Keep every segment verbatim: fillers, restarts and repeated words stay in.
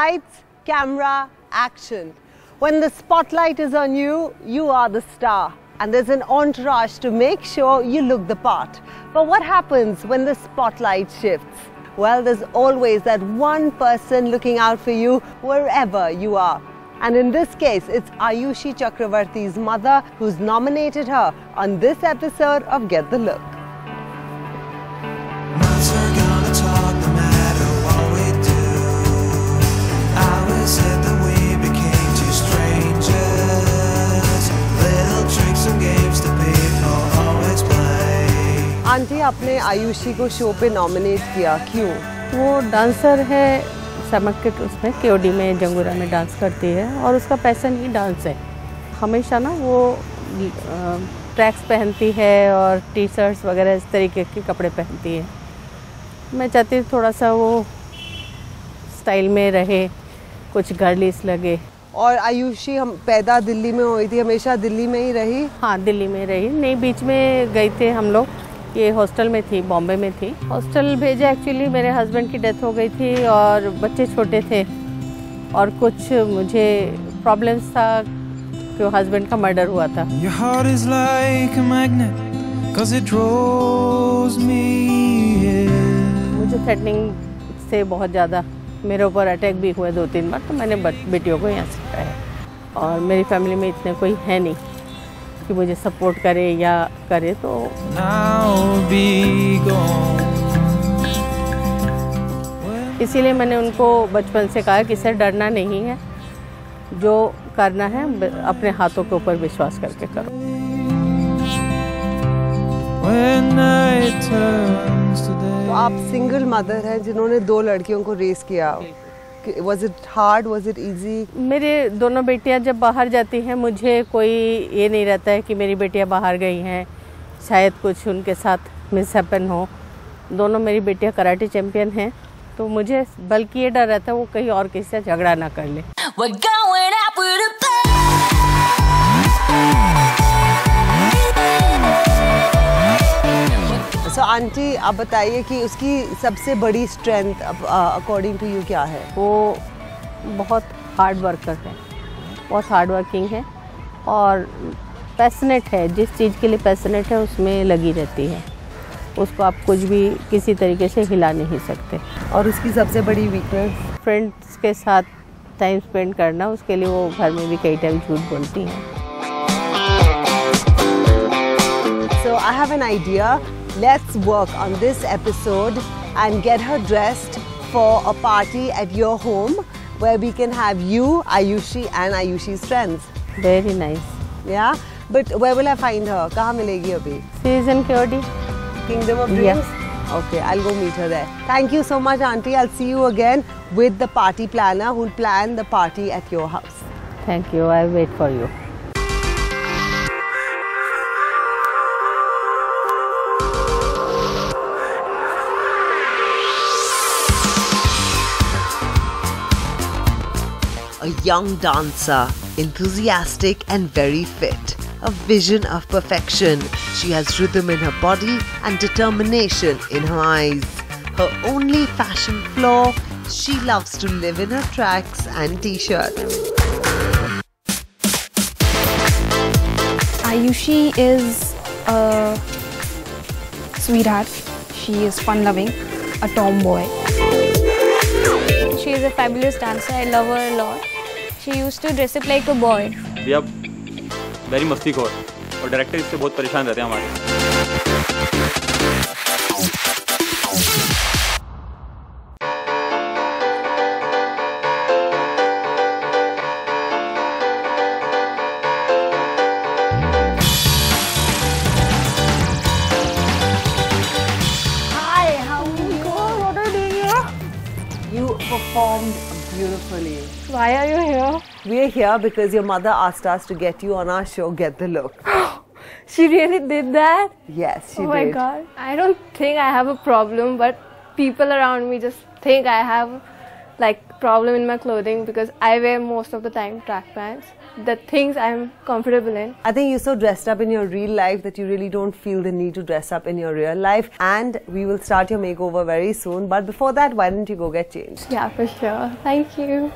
Lights, camera, action. When the spotlight is on you, you are the star. And there's an entourage to make sure you look the part. But what happens when the spotlight shifts? Well, there's always that one person looking out for you wherever you are. And in this case, it's Aayushi Chakravarty's mother who's nominated her on this episode of Get the Look. Aunty, आपने आयुषी को show पे nominate किया, क्यों? वो dancer है, समक के उसमें केओडी में जंगूरा में डांस करती है और उसका पैशन ही डांस है। हमेशा ना वो ट्रैक्स पहनती है और टी शर्ट्स वगैरह इस तरीके के कपड़े पहनती है। मैं चाहती हूँ थोड़ा सा वो स्टाइल में रहे, कुछ गर्लिश लगे। और आयुषी हम पैदा दिल्ली में हुई थी, हमेशा दिल्ली में ही रही? हाँ, दिल्ली में रही। नहीं, बीच में गए थे हम लोग, ये हॉस्टल में थी, बॉम्बे में थी। हॉस्टल भेजा, एक्चुअली मेरे हस्बैंड की डेथ हो गई थी और बच्चे छोटे थे और कुछ मुझे प्रॉब्लम्स था कि हस्बैंड का मर्डर हुआ था। मुझे थ्रेटनिंग से बहुत ज़्यादा, मेरे ऊपर अटैक भी हुए दो तीन बार, तो मैंने बेटियों को यहाँ से सिखाया। और मेरी फैमिली में इतने कोई है नहीं कि मुझे सपोर्ट करे या करे, तो इसीलिए मैंने उनको बचपन से कहा कि सर, डरना नहीं है, जो करना है अपने हाथों के ऊपर विश्वास करके करो। तो आप सिंगल मदर हैं जिन्होंने दो लड़कियों को रेस किया। Was it hard? Was it easy? मेरे दोनों बेटियां जब बाहर जाती हैं, मुझे कोई ये नहीं रहता है कि मेरी बेटियां बाहर गई हैं, शायद कुछ उनके साथ मिसहैपन हो। दोनों मेरी बेटियां कराटे चैम्पियन हैं, तो मुझे बल्कि ये डर रहता है वो कहीं और किसी से झगड़ा ना कर ले। तो आंटी, आप बताइए कि उसकी सबसे बड़ी स्ट्रेंथ अकॉर्डिंग टू यू क्या है? वो बहुत हार्ड वर्कर है, बहुत हार्ड वर्किंग है और पैशनेट है। जिस चीज़ के लिए पैशनेट है उसमें लगी रहती है, उसको आप कुछ भी किसी तरीके से हिला नहीं सकते। और उसकी सबसे बड़ी वीकनेस? फ्रेंड्स के साथ टाइम स्पेंड करना, उसके लिए वो घर में भी कई टाइम झूठ बोलती है। So I have an idea. Let's work on this episode and get her dressed for a party at your home where we can have you, Aayushi and Ayushi's friends. Very nice. Yeah? But where will I find her? Kahan milegi abhi? She's in K O D. Kingdom of Dreams? Yes. Okay, I'll go meet her there. Thank you so much, Auntie. I'll see you again with the party planner who'll plan the party at your house. Thank you. I'll wait for you. A young dancer, enthusiastic and very fit. A vision of perfection. She has rhythm in her body and determination in her eyes. Her only fashion flaw, she loves to live in her tracks and t-shirt. Aayushi is a sweetheart. She is fun-loving, a tomboy. She is a fabulous dancer. I love her a lot. She used to dress up like a boy. We are very mastikor और director इससे बहुत परेशान रहते हैं हमारे। Hi, how are you? What are you doing here? You performed beautifully. Why are you here? We're here because your mother asked us to get you on our show, Get the Look. She really did that? Yes, she did. Oh my God. I don't think I have a problem, but people around me just think I have like problem in my clothing because I wear most of the time track pants. the things I'm comfortable in. I think you're so dressed up in your real life that you really don't feel the need to dress up in your real life. And we will start your makeover very soon. But before that, why don't you go get changed? Yeah, for sure. Thank you.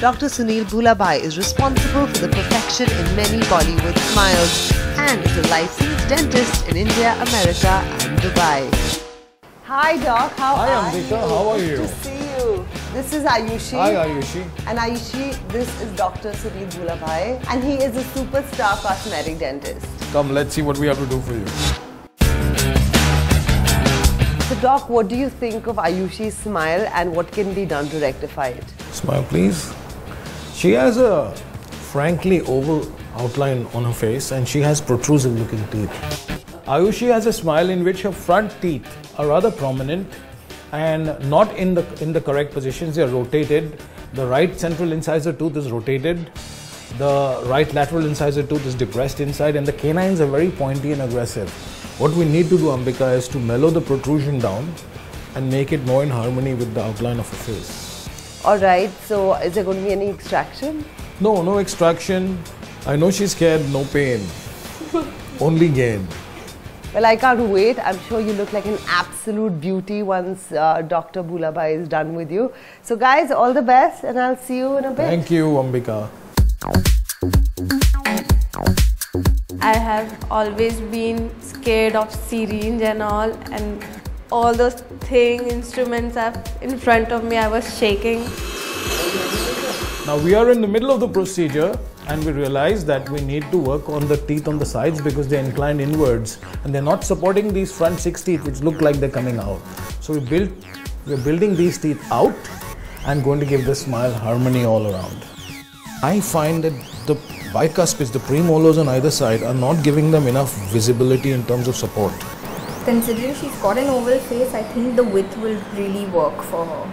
Doctor Sunil Gulabhai is responsible for the perfection in many Bollywood smiles and is a licensed dentist in India, America and Dubai. Hi Doc, how Hi, are Ambika, you? Hi Ambika, how are you? Good to see you. This is Aayushi. Hi Aayushi. And Aayushi, this is Doctor Sunil Gulabhai and he is a superstar cosmetic dentist. Come, let's see what we have to do for you. So Doc, what do you think of Aayushi's smile and what can be done to rectify it? Smile please. She has a frankly oval outline on her face and she has protrusive looking teeth. Aayushi has a smile in which her front teeth are rather prominent and not in the in the correct positions. They are rotated. The right central incisor tooth is rotated. The right lateral incisor tooth is depressed inside, and the canines are very pointy and aggressive. What we need to do, Ambika, is to mellow the protrusion down and make it more in harmony with the outline of her face. All right. So, is there going to be any extraction? No, no extraction. I know she's scared. No pain. Only gain. Well, I can't wait. I'm sure you look like an absolute beauty once uh, Doctor Gulabhai is done with you. So guys, all the best and I'll see you in a bit. Thank you, Ambika. I have always been scared of syringe and all and all those thing instruments are in front of me. I was shaking. Now we are in the middle of the procedure. And we realized that we need to work on the teeth on the sides because they're inclined inwards and they're not supporting these front six teeth which look like they're coming out. So we build, we're building these teeth out and going to give the smile harmony all around. I find that the bicuspids, the premolars on either side are not giving them enough visibility in terms of support. Considering she's got an oval face, I think the width will really work for her.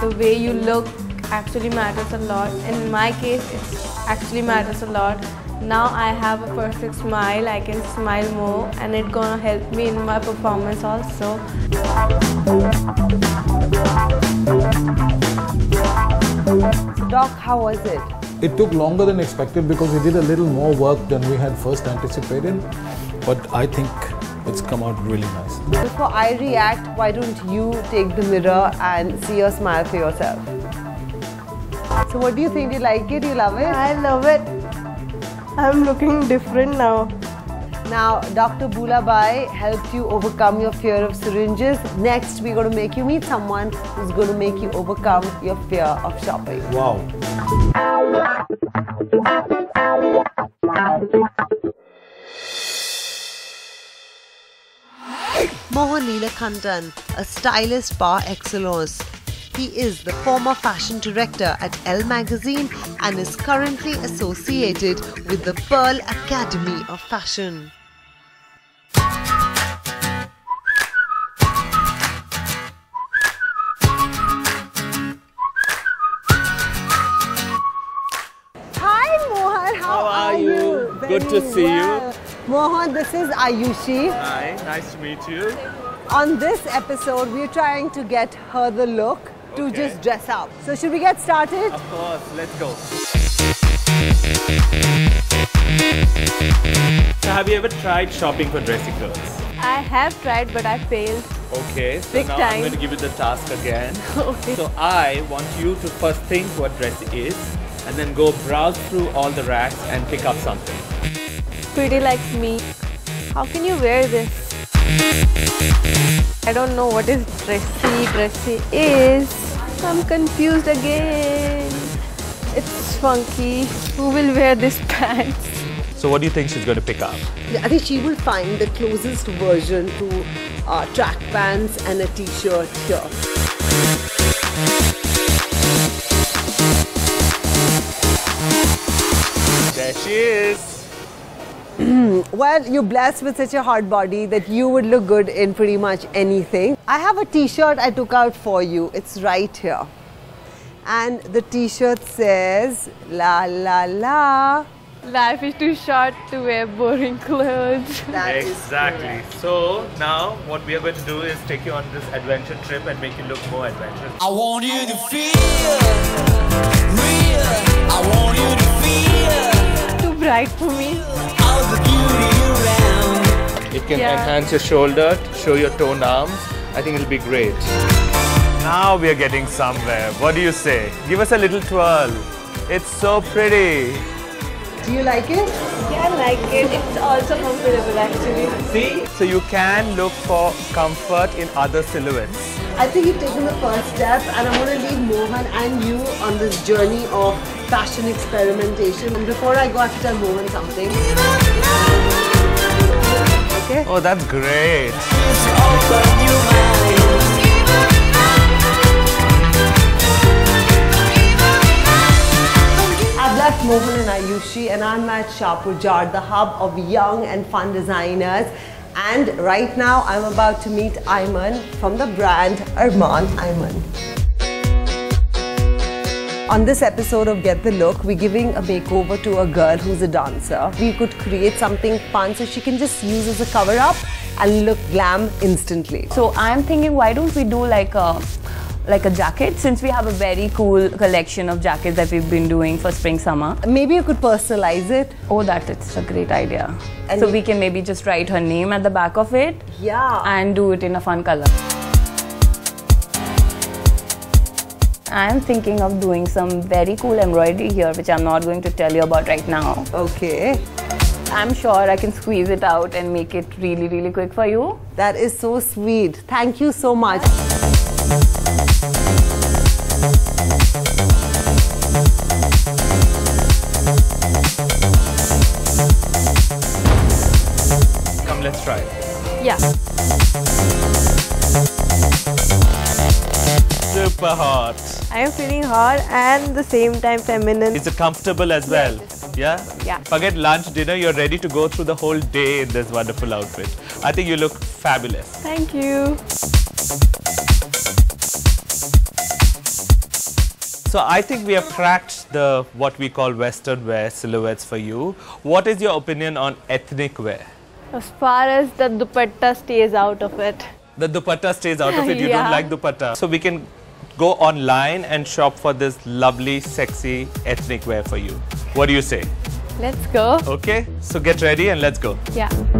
The way you look actually matters a lot. In my case, it actually matters a lot. Now I have a perfect smile, I can smile more and it's gonna help me in my performance also. Doc, how was it? It took longer than expected because we did a little more work than we had first anticipated. But I think it's come out really nice. Before I react, why don't you take the mirror and see your smile for yourself? So what do you think? Do you like it? Do you love it? I love it. I'm looking different now. Now, Doctor Gulabhai helped you overcome your fear of syringes. Next, we're going to make you meet someone who's going to make you overcome your fear of shopping. Wow. Mohan Neelakantan, a stylist par excellence. He is the former fashion director at Elle magazine and is currently associated with the Pearl Academy of Fashion. Hi Mohan, how, how are, are you? you? Good to see well. you. Mohan, this is Aayushi. Hi, nice to meet you. On this episode, we're trying to get her the look okay. to just dress up. So should we get started? Of course, let's go. So have you ever tried shopping for dressy girls? I have tried, but I failed. Okay, so Big now time. I'm going to give you the task again. Okay. So I want you to first think what dress is and then go browse through all the racks and pick up something. Pretty like me. How can you wear this? I don't know what is dressy dressy is. I'm confused again. It's funky. Who will wear this pants? So what do you think she's going to pick up? I think she will find the closest version to uh, track pants and a t-shirt here. There she is. Well, you're blessed with such a hard body that you would look good in pretty much anything. I have a t-shirt I took out for you. It's right here. And the t-shirt says, la la la, Life is too short to wear boring clothes. That exactly. So now what we are going to do is take you on this adventure trip and make you look more adventurous. I want you to feel real. I want you to feel too bright for me. All the beauty around. It can yeah. enhance your shoulder, show your toned arms. I think it'll be great. Now we are getting somewhere. What do you say? Give us a little twirl. It's so pretty. Do you like it? Yeah, I like it. It's also comfortable actually. See? So you can look for comfort in other silhouettes. I think you've taken the first step and I'm going to leave Mohan and you on this journey of fashion experimentation. And before I go, I have to tell Mohan something. Okay? Oh, that's great. That's Mohan and Aayushi and I'm at Shah Pujar, the hub of young and fun designers, and right now I'm about to meet Arman from the brand Arman. Arman. On this episode of Get the Look, we're giving a makeover to a girl who's a dancer. We could create something fun so she can just use as a cover up and look glam instantly. So I'm thinking, why don't we do like a like a jacket, since we have a very cool collection of jackets that we've been doing for spring summer. Maybe you could personalize it. Oh, that it's a great idea. And so we can maybe just write her name at the back of it. Yeah. And do it in a fun color. I'm thinking of doing some very cool embroidery here, which I'm not going to tell you about right now. Okay. I'm sure I can squeeze it out and make it really, really quick for you. That is so sweet. Thank you so much. Let's try it. Yeah. Super hot. I am feeling hot and the same time feminine. It's comfortable as well. Yeah? Yeah. Forget lunch, dinner, you're ready to go through the whole day in this wonderful outfit. I think you look fabulous. Thank you. So I think we have cracked the what we call Western wear silhouettes for you. What is your opinion on ethnic wear? As far as the dupatta stays out of it. The dupatta stays out of it, you yeah. don't like dupatta. So we can go online and shop for this lovely, sexy ethnic wear for you. What do you say? Let's go. Okay, so get ready and let's go. Yeah.